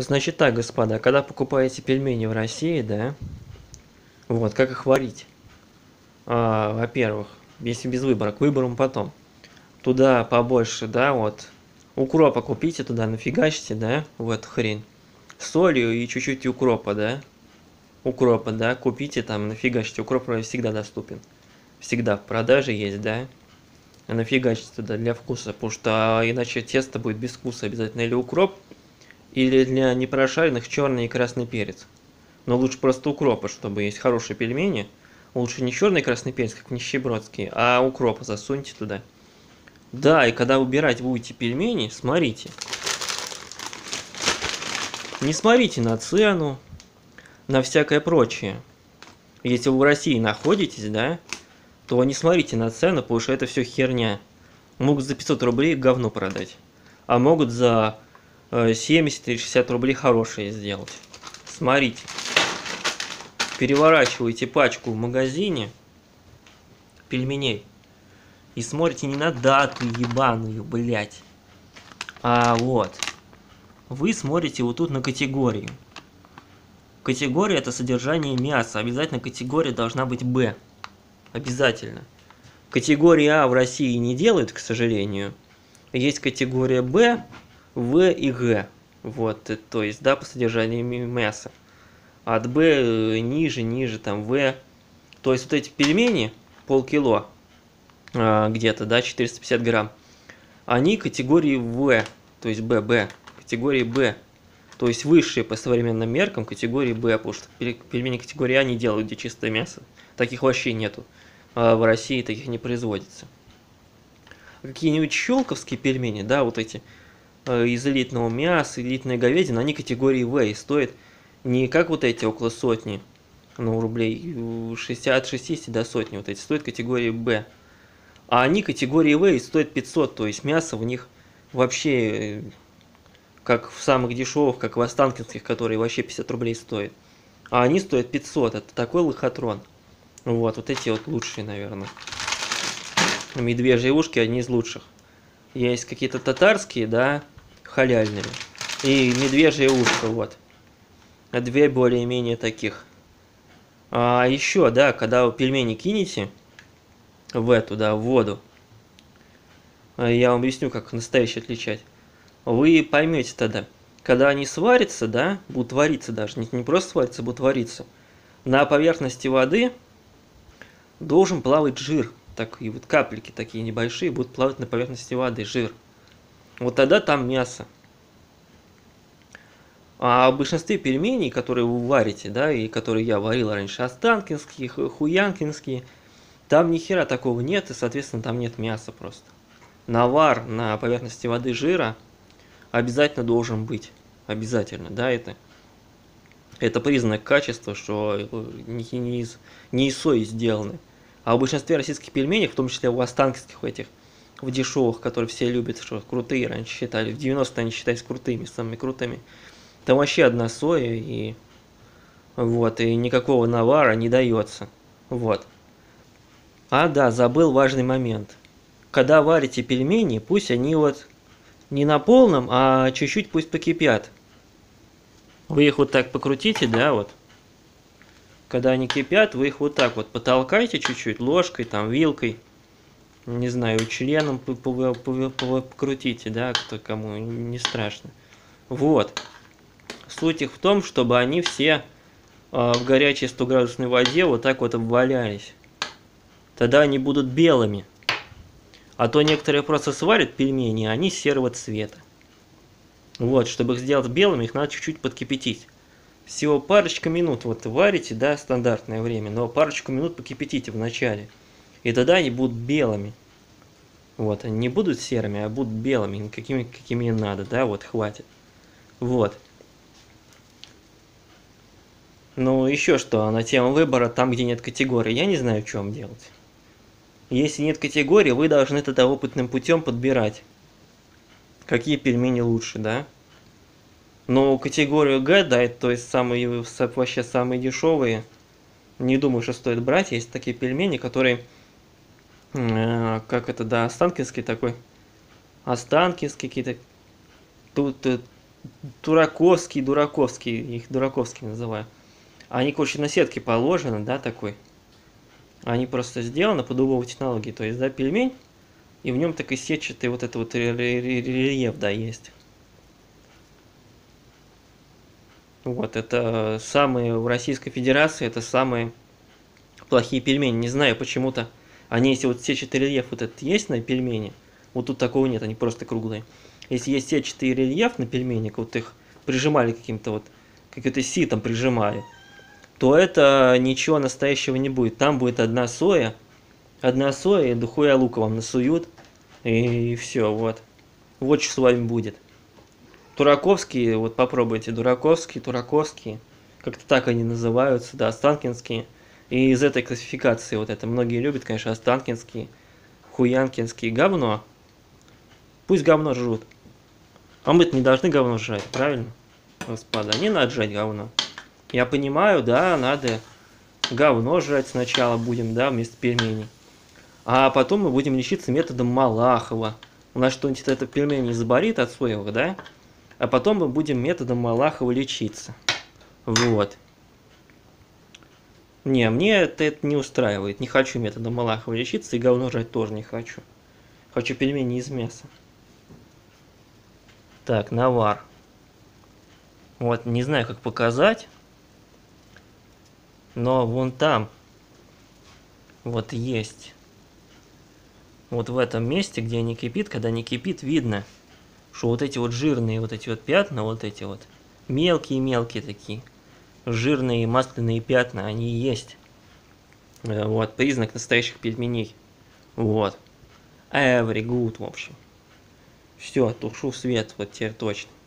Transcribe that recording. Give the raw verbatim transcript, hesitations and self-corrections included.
Значит так, господа, когда покупаете пельмени в России, да, вот, как их варить? А, во-первых, если без выбора, к выборам потом. Туда побольше, да, вот, укропа купите, туда нафигачите, да, в эту хрень. Солью и чуть-чуть укропа, да, укропа, да, купите там, нафигачите, укроп всегда доступен. Всегда в продаже есть, да. Нафигачить туда для вкуса, потому что иначе тесто будет без вкуса обязательно. Или укроп, или для непрошаренных черный и красный перец. Но лучше просто укропа, чтобы есть хорошие пельмени. Лучше не черный и красный перец, как нищебродские, а укропа засуньте туда. Да, и когда убирать будете пельмени, смотрите. Не смотрите на цену, на всякое прочее. Если вы в России находитесь, да, то не смотрите на цену, потому что это все херня. Могут за пятьсот рублей говно продать, а могут за семьдесят или шестьдесят рублей хорошее сделать. Смотрите. Переворачивайте пачку в магазине пельменей и смотрите не на дату ебаную, блять. А вот. Вы смотрите вот тут на категорию. Категория — это содержание мяса. Обязательно категория должна быть Б. Обязательно. Категория А в России не делают, к сожалению. Есть категория Б, В и Г. Вот, то есть, да, по содержанию мяса. От Б ниже, ниже, там, В. То есть, вот эти пельмени, полкило, где-то, да, четыреста пятьдесят грамм, они категории В, то есть, Б, Б, категории Б. То есть, высшие по современным меркам категории Б, потому что пельмени категории А не делают, где чистое мясо. Таких вообще нету. А в России таких не производится. Какие-нибудь щелковские пельмени, да, вот эти из элитного мяса, элитная говядина, они категории В и стоят не как вот эти около сотни, ну, рублей, шестьдесят, шестьдесят до сотни, вот эти стоят категории Б. А они категории В и стоят пятьсот, то есть мясо в них вообще... как в самых дешевых, как в останкинских, которые вообще пятьдесят рублей стоят. А они стоят пятьсот, это такой лохотрон. Вот, вот эти вот лучшие, наверное. Медвежьи ушки одни из лучших. Есть какие-то татарские, да, халяльные. И медвежье ушко, вот. Две более-менее таких. А еще, да, когда вы пельмени кинете в эту, да, в воду, я вам объясню, как настоящие отличать. Вы поймете тогда, когда они сварятся, да, будут вариться даже, не, не просто сварятся, будут вариться, на поверхности воды должен плавать жир, так, и вот капельки такие небольшие будут плавать на поверхности воды, жир. Вот тогда там мясо. А в большинстве пельменей, которые вы варите, да, и которые я варил раньше, останкинские, хуянкинские, там ни хера такого нет, и, соответственно, там нет мяса просто. Навар на поверхности воды жира обязательно должен быть. Обязательно, да, это, это признак качества, что не, не, из, не из сои сделаны. А в большинстве российских пельменей, в том числе у останкинских этих, в дешевых, которые все любят, что крутые раньше считали, в девяностые они считались крутыми, самыми крутыми, там вообще одна соя, и вот, и никакого навара не дается. Вот. А да, забыл важный момент. Когда варите пельмени, пусть они вот не на полном, а чуть-чуть пусть покипят. Вы их вот так покрутите, да, вот. Когда они кипят, вы их вот так вот потолкайте чуть-чуть, ложкой, там, вилкой, не знаю, членом покрутите, да, кто кому не страшно. Вот. Суть их в том, чтобы они все э, в горячей стоградусной воде вот так вот обвалялись. Тогда они будут белыми. А то некоторые просто сварят пельмени, а они серого цвета. Вот, чтобы их сделать белыми, их надо чуть-чуть подкипятить. Всего парочка минут вот варите, да, стандартное время, но парочку минут покипятите вначале. И тогда они будут белыми. Вот, они не будут серыми, а будут белыми, какими, какими надо, да, вот, хватит. Вот. Ну, еще что, на тему выбора, там, где нет категории, я не знаю, в чем делать. Если нет категории, вы должны тогда опытным путем подбирать, какие пельмени лучше, да? Но категорию Г, да, это, то есть самые, вообще самые дешевые, не думаю, что стоит брать. Есть такие пельмени, которые, э, как это, да, останкинский такой, останкинский какие-то, тут, Дураковский, Дураковский, их Дураковскими называю. Они, короче, на сетке положены, да, такой. Они просто сделаны по дубовой технологии, то есть, да, пельмень, и в нем такой сетчатый вот этот вот рельеф, да, есть. Вот, это самые в Российской Федерации, это самые плохие пельмени. Не знаю, почему-то они, если вот сетчатый рельеф вот этот есть на пельмени, вот тут такого нет, они просто круглые. Если есть сетчатый рельеф на пельмени, вот их прижимали каким-то вот, каким-то ситом прижимали, то это ничего настоящего не будет. Там будет одна соя, одна соя и дохуя лука вам насуют, и все, вот. Вот что с вами будет. Дураковские, вот попробуйте, Дураковские, Дураковские, как-то так они называются, да, Останкинские. И из этой классификации вот это многие любят, конечно, Останкинские, Хуянкинские, говно. Пусть говно жрут. А мы-то не должны говно жрать, правильно? Господа, не надо жрать говно. Я понимаю, да, надо говно жрать сначала будем, да, вместо пельменей. А потом мы будем лечиться методом Малахова. У нас что-нибудь это пельмени заболит от своего, да? А потом мы будем методом Малахова лечиться. Вот. Не, мне это, это не устраивает. Не хочу методом Малахова лечиться, и говно жрать тоже не хочу. Хочу пельмени из мяса. Так, навар. Вот, не знаю, как показать. Но вон там. Вот есть. Вот в этом месте, где не кипит, когда не кипит, видно, что вот эти вот жирные вот эти вот пятна, вот эти вот мелкие-мелкие такие, жирные масляные пятна, они есть. Вот, признак настоящих пельменей. Вот. Every good, в общем. Все, тушу свет, вот теперь точно.